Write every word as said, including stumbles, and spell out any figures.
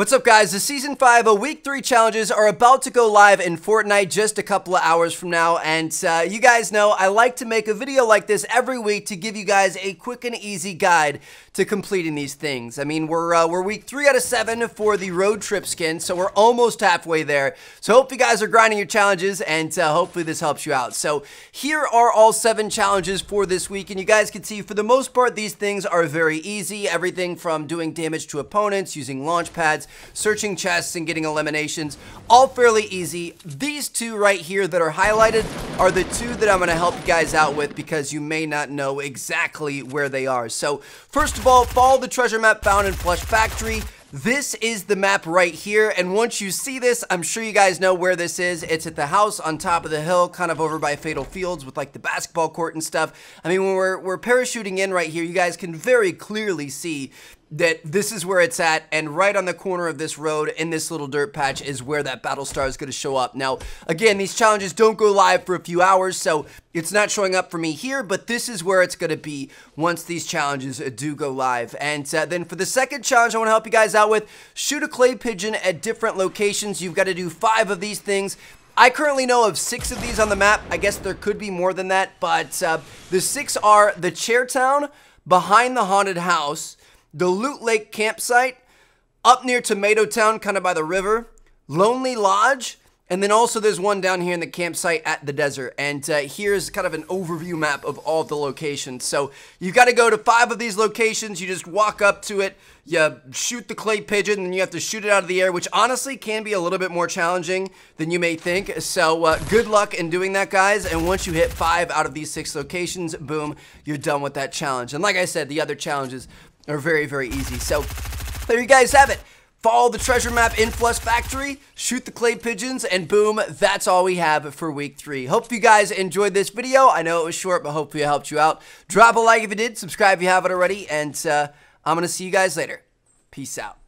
What's up guys, the Season five of Week three challenges are about to go live in Fortnite just a couple of hours from now, and uh, you guys know I like to make a video like this every week to give you guys a quick and easy guide to completing these things. I mean, we're, uh, we're week three out of seven for the Road Trip skin, so we're almost halfway there. So hope you guys are grinding your challenges, and uh, hopefully this helps you out. So here are all seven challenges for this week, and you guys can see for the most part these things are very easy. Everything from doing damage to opponents, using launch pads, searching chests, and getting eliminations, all fairly easy. These two right here that are highlighted are the two that I'm going to help you guys out with because you may not know exactly where they are. So first of all, follow the treasure map found in Flush Factory. This is the map right here, and once you see this, I'm sure you guys know where this is. It's at the house on top of the hill, kind of over by Fatal Fields with like the basketball court and stuff. I mean, when we're, we're parachuting in right here, you guys can very clearly see that this is where it's at, and right on the corner of this road in this little dirt patch is where that battle star is going to show up. Now, again, these challenges don't go live for a few hours, so it's not showing up for me here, but this is where it's going to be once these challenges do go live. And uh, then for the second challenge I want to help you guys out with, shoot a clay pigeon at different locations. You've got to do five of these things. I currently know of six of these on the map. I guess there could be more than that, but uh, the six are the Chatterton, behind the Haunted House, the Loot Lake campsite, up near Tomato Town, kind of by the river, Lonely Lodge, and then also there's one down here in the campsite at the desert. And uh, here's kind of an overview map of all the locations. So you've got to go to five of these locations. You just walk up to it, you shoot the clay pigeon, and you have to shoot it out of the air, which honestly can be a little bit more challenging than you may think. So uh, good luck in doing that, guys. And once you hit five out of these six locations, boom, you're done with that challenge. And like I said, the other challenges are very, very easy. So there you guys have it. Follow the treasure map in Flush Factory, shoot the clay pigeons, and boom, that's all we have for week three. Hope you guys enjoyed this video. I know it was short, but hopefully it helped you out. Drop a like if you did, subscribe if you haven't already, and uh, I'm gonna see you guys later. Peace out.